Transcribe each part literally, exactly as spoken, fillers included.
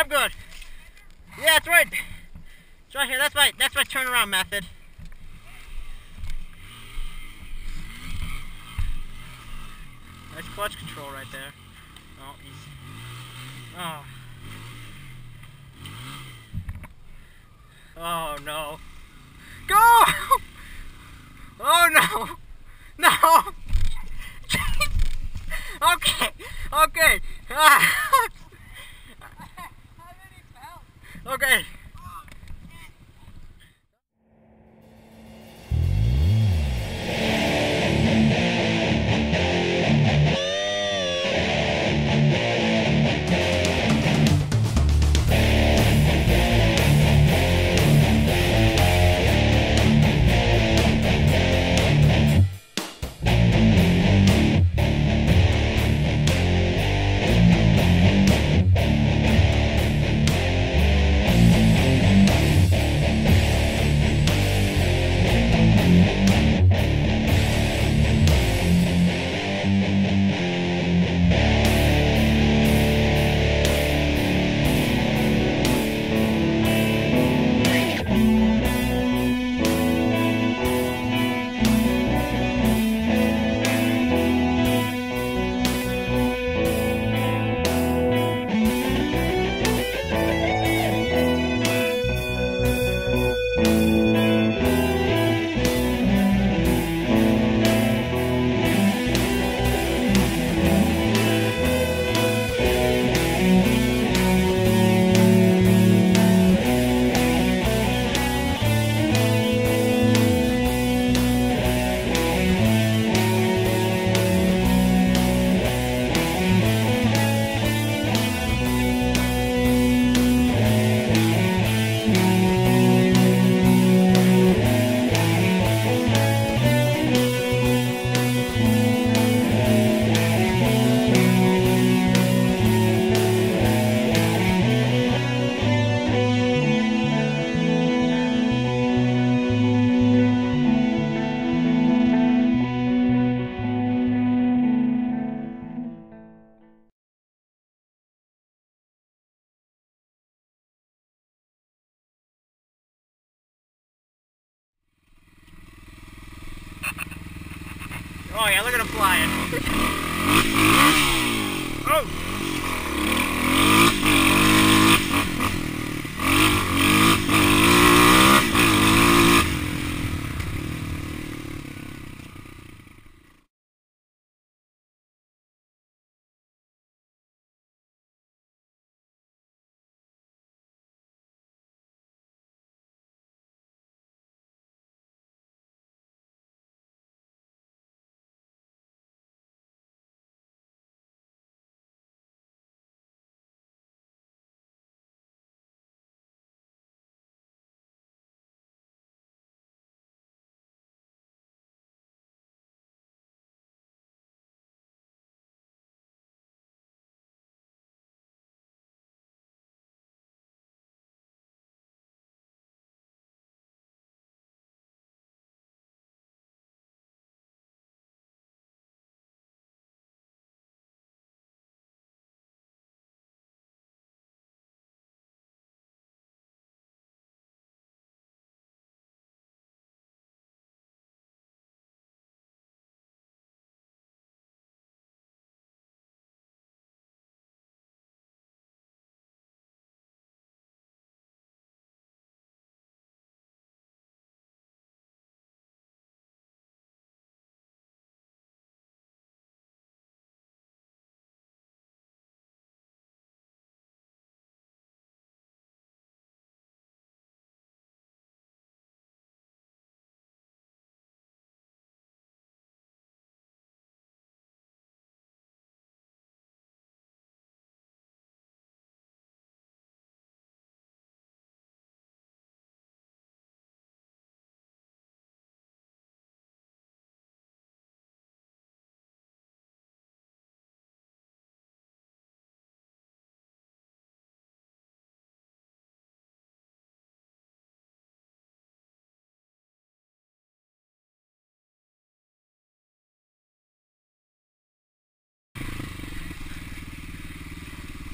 I'm good. Yeah, it's right. It's right here. That's my that's my turnaround method. Nice clutch control right there. Oh, easy. Oh. Oh no. Go! Oh no! No! Okay, okay. Ah. Okay. Oh yeah, look at him flying. Oh!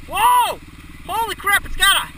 Whoa! Holy crap, it's got a